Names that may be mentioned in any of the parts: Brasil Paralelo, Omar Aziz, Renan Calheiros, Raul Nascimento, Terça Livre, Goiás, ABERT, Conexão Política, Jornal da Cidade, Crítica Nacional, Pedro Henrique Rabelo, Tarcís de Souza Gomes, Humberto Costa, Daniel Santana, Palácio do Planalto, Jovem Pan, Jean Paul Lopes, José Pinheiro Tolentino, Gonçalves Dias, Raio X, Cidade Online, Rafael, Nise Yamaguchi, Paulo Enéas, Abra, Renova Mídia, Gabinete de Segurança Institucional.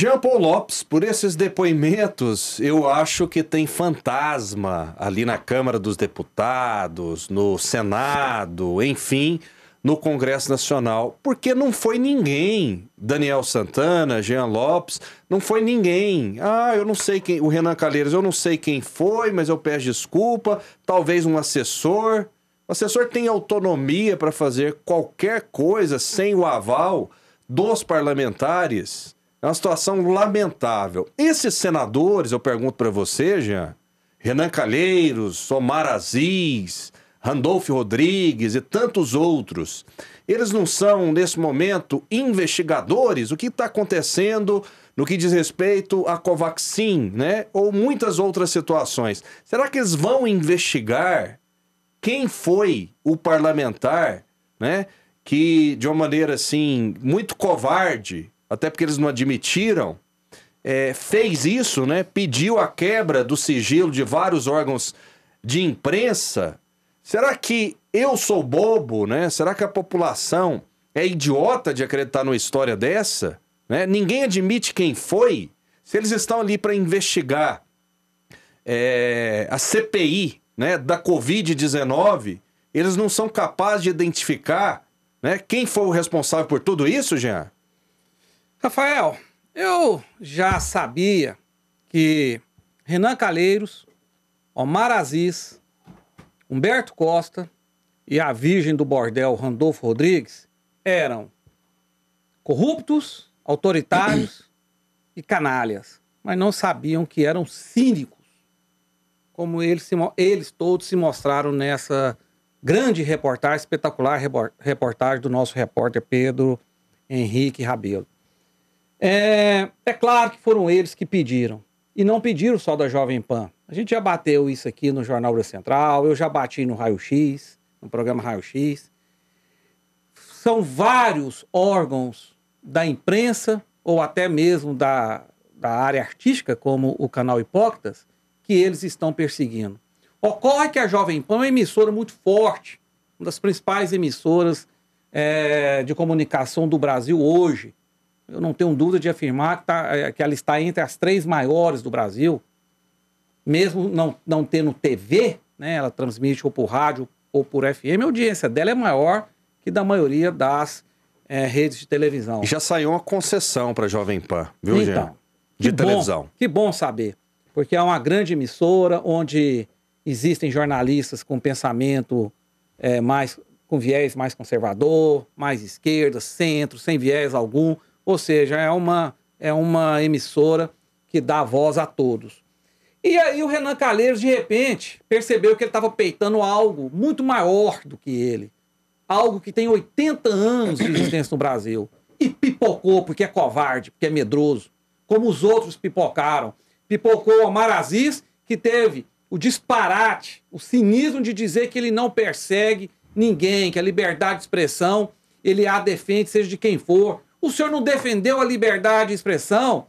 Jean Paul Lopes, por esses depoimentos, eu acho que tem fantasma ali na Câmara dos Deputados, no Senado, enfim, no Congresso Nacional, porque não foi ninguém, Daniel Santana, Jean Lopes, não foi ninguém. Ah, eu não sei quem, o Renan Calheiros, eu não sei quem foi, mas eu peço desculpa, talvez um assessor. O assessor tem autonomia para fazer qualquer coisa sem o aval dos parlamentares. É uma situação lamentável. Esses senadores, eu pergunto para você, Jean, Renan Calheiros, Omar Aziz, Randolfe Rodrigues e tantos outros, eles não são, nesse momento, investigadores? O que está acontecendo no que diz respeito à Covaxin, né? Ou muitas outras situações? Será que eles vão investigar quem foi o parlamentar, né, que, de uma maneira assim, muito covarde, até porque eles não admitiram, fez isso, né? Pediu a quebra do sigilo de vários órgãos de imprensa. Será que eu sou bobo, né? Será que a população é idiota de acreditar numa história dessa? Né? Ninguém admite quem foi. Se eles estão ali para investigar a CPI, né, da Covid-19, eles não são capazes de identificar, né, quem foi o responsável por tudo isso, Jean? Rafael, eu já sabia que Renan Calheiros, Omar Aziz, Humberto Costa e a virgem do bordel Randolfo Rodrigues eram corruptos, autoritários e canalhas, mas não sabiam que eram cínicos, como eles todos se mostraram nessa grande reportagem, espetacular reportagem do nosso repórter Pedro Henrique Rabelo. É claro que foram eles que pediram. E não pediram só da Jovem Pan. A gente já bateu isso aqui no Jornal Brasil Central, eu já bati no Raio X, no programa Raio X. São vários órgãos da imprensa, ou até mesmo da área artística, como o canal Hipócritas, que eles estão perseguindo. Ocorre que a Jovem Pan é uma emissora muito forte, uma das principais emissoras de comunicação do Brasil hoje. Eu não tenho dúvida de afirmar que ela está entre as 3 maiores do Brasil. Mesmo não tendo TV, né, ela transmite ou por rádio ou por FM, a audiência dela é maior que da maioria das redes de televisão. E já saiu uma concessão para a Jovem Pan, viu, então, Jean? De televisão. Bom, que bom saber, porque é uma grande emissora onde existem jornalistas com pensamento com viés mais conservador, mais esquerda, centro, sem viés algum. Ou seja, é uma emissora que dá voz a todos. E aí o Renan Calheiros, de repente, percebeu que ele estava peitando algo muito maior do que ele. Algo que tem 80 anos de existência no Brasil. E pipocou, porque é covarde, porque é medroso. Como os outros pipocaram. Pipocou Omar Aziz, que teve o disparate, o cinismo de dizer que ele não persegue ninguém, que a liberdade de expressão, ele a defende, seja de quem for. O senhor não defendeu a liberdade de expressão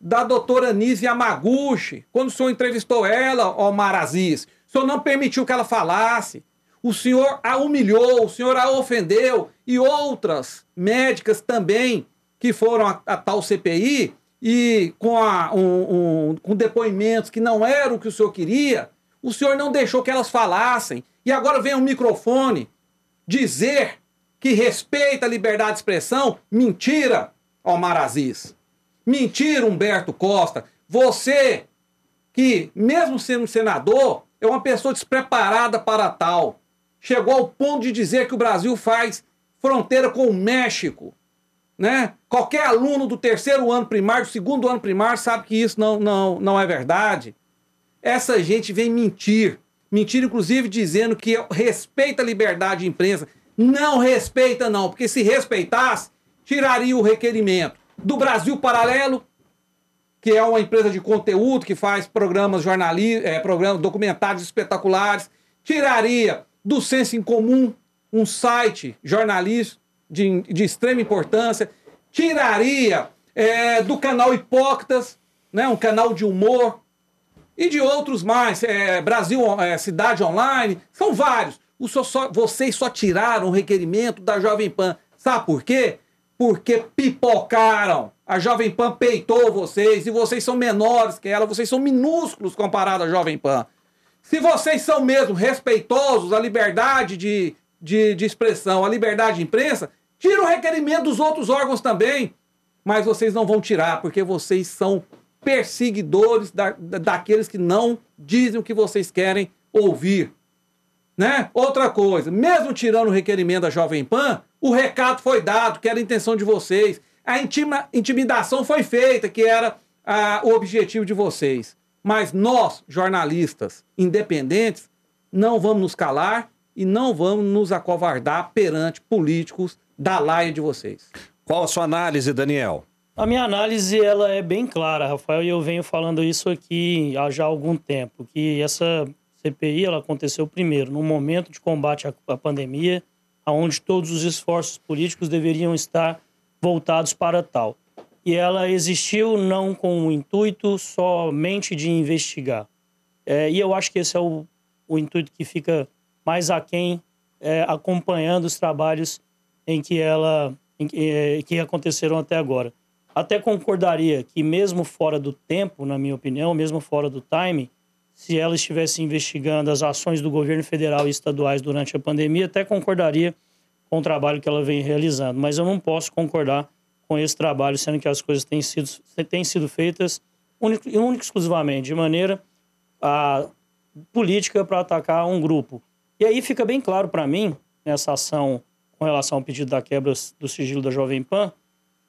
da doutora Nise Yamaguchi, quando o senhor entrevistou ela, Omar Aziz. O senhor não permitiu que ela falasse. O senhor a humilhou, o senhor a ofendeu. E outras médicas também que foram a tal CPI e com depoimentos que não eram o que o senhor queria, o senhor não deixou que elas falassem. E agora vem um microfone dizer que respeita a liberdade de expressão. Mentira, Omar Aziz. Mentira, Humberto Costa. Você, que mesmo sendo um senador, é uma pessoa despreparada para tal. Chegou ao ponto de dizer que o Brasil faz fronteira com o México. Né? Qualquer aluno do terceiro ano primário, do segundo ano primário, sabe que isso não é verdade. Essa gente vem mentir. Mentir, inclusive, dizendo que respeita a liberdade de imprensa. Não respeita não, porque se respeitasse, tiraria o requerimento do Brasil Paralelo, que é uma empresa de conteúdo que faz programas jornalísticos, programas documentários espetaculares, tiraria do Senso Comum, um site jornalístico de extrema importância, tiraria do canal Hipócritas, né, um canal de humor, e de outros mais, Cidade Online, são vários. Vocês só tiraram o requerimento da Jovem Pan. Sabe por quê? porque pipocaram. A Jovem Pan peitou vocês e vocês são menores que ela, vocês são minúsculos comparado à Jovem Pan. Se vocês são mesmo respeitosos à liberdade de expressão, à liberdade de imprensa, tira o requerimento dos outros órgãos também, mas vocês não vão tirar, porque vocês são perseguidores daqueles que não dizem o que vocês querem ouvir. Né? Outra coisa, mesmo tirando o requerimento da Jovem Pan, o recado foi dado, que era a intenção de vocês. A intimidação foi feita, que era o objetivo de vocês. Mas nós, jornalistas independentes, não vamos nos calar e não vamos nos acovardar perante políticos da laia de vocês. Qual a sua análise, Daniel? A minha análise ela é bem clara, Rafael, e eu venho falando isso aqui há já algum tempo, que essa CPI ela aconteceu primeiro, num momento de combate à pandemia, onde todos os esforços políticos deveriam estar voltados para tal. E ela existiu não com o intuito somente de investigar. E eu acho que esse é o intuito que fica mais aquém, acompanhando os trabalhos em que que aconteceram até agora. Até concordaria que mesmo fora do tempo, na minha opinião, mesmo fora do time, se ela estivesse investigando as ações do governo federal e estaduais durante a pandemia, até concordaria com o trabalho que ela vem realizando. Mas eu não posso concordar com esse trabalho, sendo que as coisas têm sido feitas única e exclusivamente de maneira política para atacar um grupo. E aí fica bem claro para mim, nessa ação com relação ao pedido da quebra do sigilo da Jovem Pan,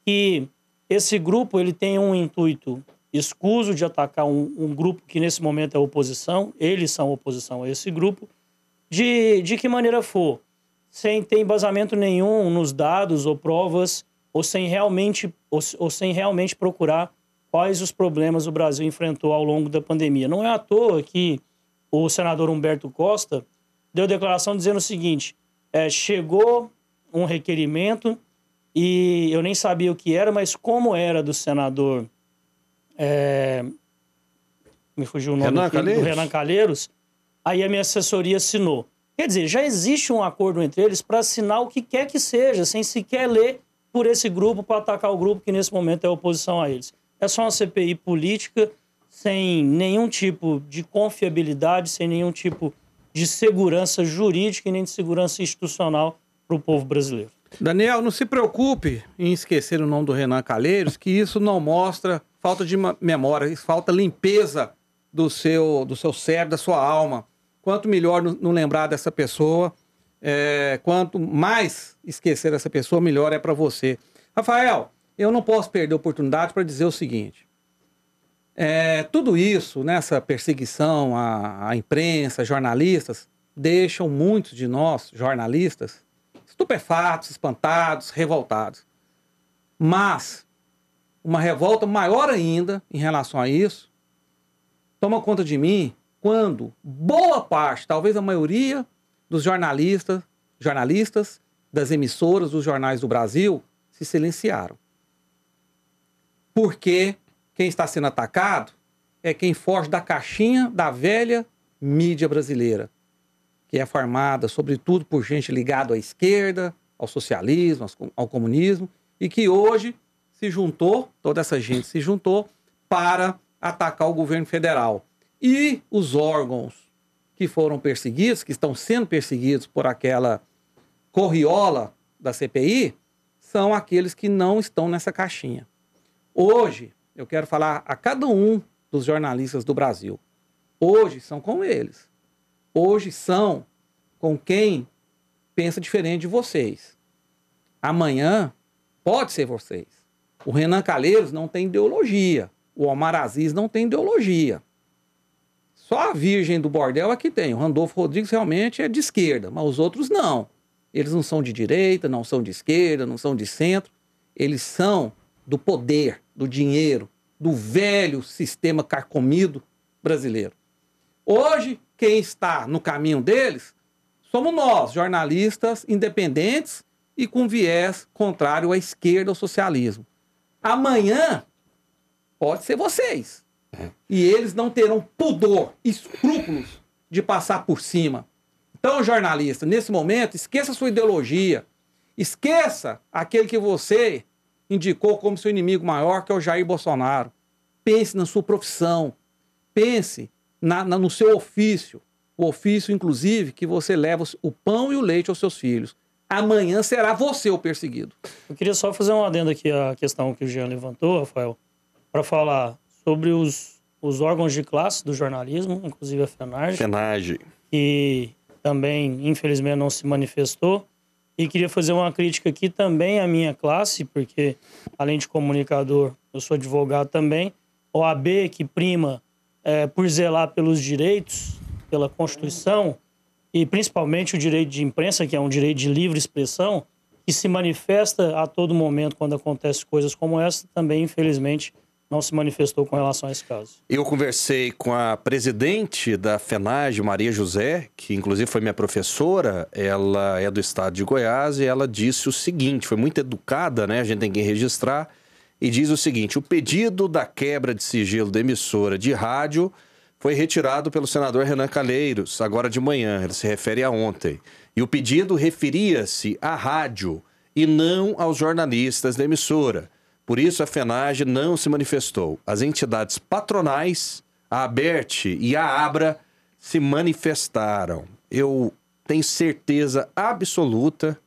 que esse grupo ele tem um intuito escuso de atacar um grupo que nesse momento é oposição, eles são oposição a esse grupo, de que maneira for, sem ter embasamento nenhum nos dados ou provas, ou sem realmente procurar quais os problemas o Brasil enfrentou ao longo da pandemia. Não é à toa que o senador Humberto Costa deu declaração dizendo o seguinte, chegou um requerimento e eu nem sabia o que era, mas como era do senador, me fugiu o nome do Renan Calheiros, aí a minha assessoria assinou. Quer dizer, já existe um acordo entre eles para assinar o que quer que seja, sem sequer ler por esse grupo para atacar o grupo que nesse momento é oposição a eles. É só uma CPI política, sem nenhum tipo de confiabilidade, sem nenhum tipo de segurança jurídica e nem de segurança institucional para o povo brasileiro. Daniel, não se preocupe em esquecer o nome do Renan Calheiros, que isso não mostra falta de memória, isso falta limpeza do seu cérebro, da sua alma. Quanto melhor não lembrar dessa pessoa, quanto mais esquecer dessa pessoa, melhor é para você. Rafael, eu não posso perder a oportunidade para dizer o seguinte. Tudo isso, nessa perseguição à imprensa, jornalistas, deixam muitos de nós, jornalistas, estupefatos, espantados, revoltados. Mas uma revolta maior ainda em relação a isso toma conta de mim quando boa parte, talvez a maioria dos jornalistas, das emissoras, dos jornais do Brasil, se silenciaram. Porque quem está sendo atacado é quem foge da caixinha da velha mídia brasileira, que é formada, sobretudo, por gente ligada à esquerda, ao socialismo, ao comunismo, e que hoje se juntou, toda essa gente se juntou, para atacar o governo federal. E os órgãos que foram perseguidos, que estão sendo perseguidos por aquela corriola da CPI, são aqueles que não estão nessa caixinha. Hoje, eu quero falar a cada um dos jornalistas do Brasil. Hoje são com eles. Hoje são com quem pensa diferente de vocês. Amanhã pode ser vocês. O Renan Calheiros não tem ideologia. O Omar Aziz não tem ideologia. Só a virgem do bordel é que tem. O Randolfe Rodrigues realmente é de esquerda, mas os outros não. Eles não são de direita, não são de esquerda, não são de centro. Eles são do poder, do dinheiro, do velho sistema carcomido brasileiro. Hoje, quem está no caminho deles somos nós, jornalistas independentes e com viés contrário à esquerda, ao socialismo. Amanhã, pode ser vocês. E eles não terão pudor, escrúpulos de passar por cima. Então, jornalista, nesse momento, esqueça a sua ideologia, Esqueça aquele que você indicou como seu inimigo maior, que é o Jair Bolsonaro. Pense na sua profissão. Pense no seu ofício. O ofício, inclusive, que você leva o pão e o leite aos seus filhos. Amanhã será você o perseguido. Eu queria só fazer um adendo aqui à questão que o Jean levantou, Rafael, para falar sobre os órgãos de classe do jornalismo, inclusive a FENAJ. FENAJ. Que também, infelizmente, não se manifestou. E queria fazer uma crítica aqui também à minha classe, porque, além de comunicador, eu sou advogado também. OAB, que prima por zelar pelos direitos, pela Constituição, e principalmente o direito de imprensa, que é um direito de livre expressão, que se manifesta a todo momento quando acontecem coisas como essa, também, infelizmente, não se manifestou com relação a esse caso. Eu conversei com a presidente da FENAJ, Maria José, que inclusive foi minha professora, ela é do estado de Goiás, e ela disse o seguinte, foi muito educada, né? A gente tem que registrar, e diz o seguinte: o pedido da quebra de sigilo da emissora de rádio foi retirado pelo senador Renan Calheiros, agora de manhã, ele se refere a ontem. E o pedido referia-se à rádio e não aos jornalistas da emissora. Por isso, a FENAJ não se manifestou. As entidades patronais, a ABERT e a Abra, se manifestaram. Eu tenho certeza absoluta,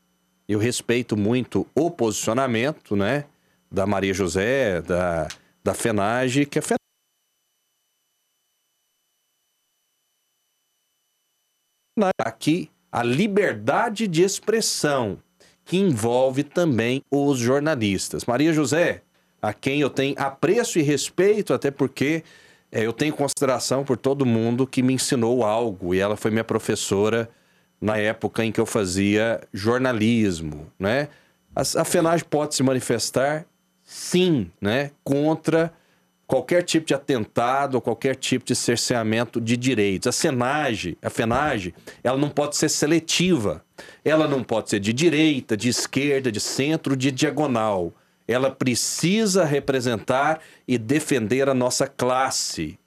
eu respeito muito o posicionamento, né, da Maria José, da FENAJ, que a FENAJ... Aqui, a liberdade de expressão, que envolve também os jornalistas. Maria José, a quem eu tenho apreço e respeito, até porque eu tenho consideração por todo mundo que me ensinou algo, e ela foi minha professora na época em que eu fazia jornalismo, né? A FENAJ pode se manifestar, sim, né, contra qualquer tipo de atentado, qualquer tipo de cerceamento de direitos. A FENAJ, ela não pode ser seletiva. Ela não pode ser de direita, de esquerda, de centro, de diagonal. Ela precisa representar e defender a nossa classe.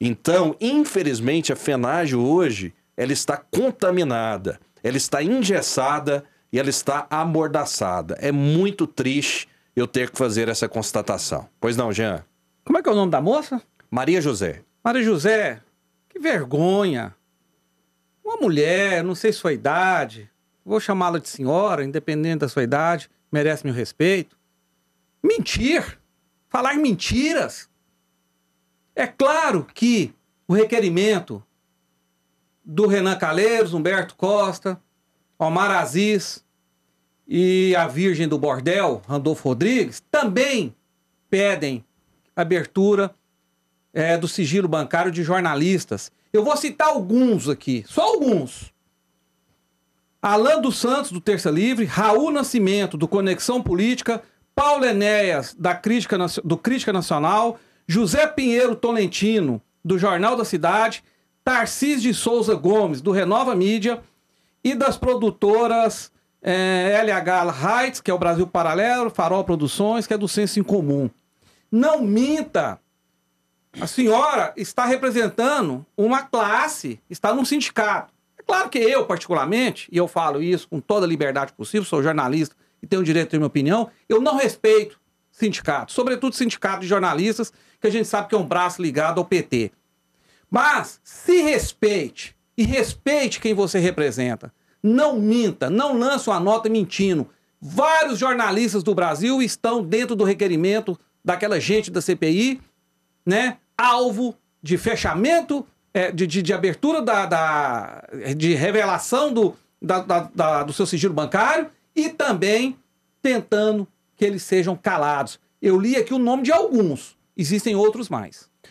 Então, infelizmente, a FENAJ hoje, ela está contaminada, ela está engessada e ela está amordaçada. É muito triste eu ter que fazer essa constatação. Pois não, Jean? Como é que é o nome da moça? Maria José. Maria José, que vergonha. Uma mulher, não sei sua idade, vou chamá-la de senhora, independente da sua idade, merece meu respeito. Mentir, falar mentiras. É claro que o requerimento do Renan Calheiros, Humberto Costa, Omar Aziz e a Virgem do Bordel, Randolfe Rodrigues, também pedem abertura do sigilo bancário de jornalistas. Eu vou citar alguns aqui, só alguns. Alain dos Santos, do Terça Livre, Raul Nascimento, do Conexão Política, Paulo Enéas, do Crítica Nacional, José Pinheiro Tolentino, do Jornal da Cidade, Tarcís de Souza Gomes, do Renova Mídia, e das produtoras LH Heights, que é o Brasil Paralelo, Farol Produções, que é do Senso Comum. Não minta. A senhora está representando uma classe, está num sindicato. É claro que eu, particularmente, e eu falo isso com toda a liberdade possível, sou jornalista e tenho o direito de ter minha opinião, eu não respeito sindicato, sobretudo sindicato de jornalistas, que a gente sabe que é um braço ligado ao PT. Mas se respeite e respeite quem você representa. Não minta, não lance uma nota mentindo. Vários jornalistas do Brasil estão dentro do requerimento daquela gente da CPI, né, alvo de fechamento, de abertura de revelação do seu sigilo bancário, e também tentando que eles sejam calados. Eu li aqui o nome de alguns, existem outros mais.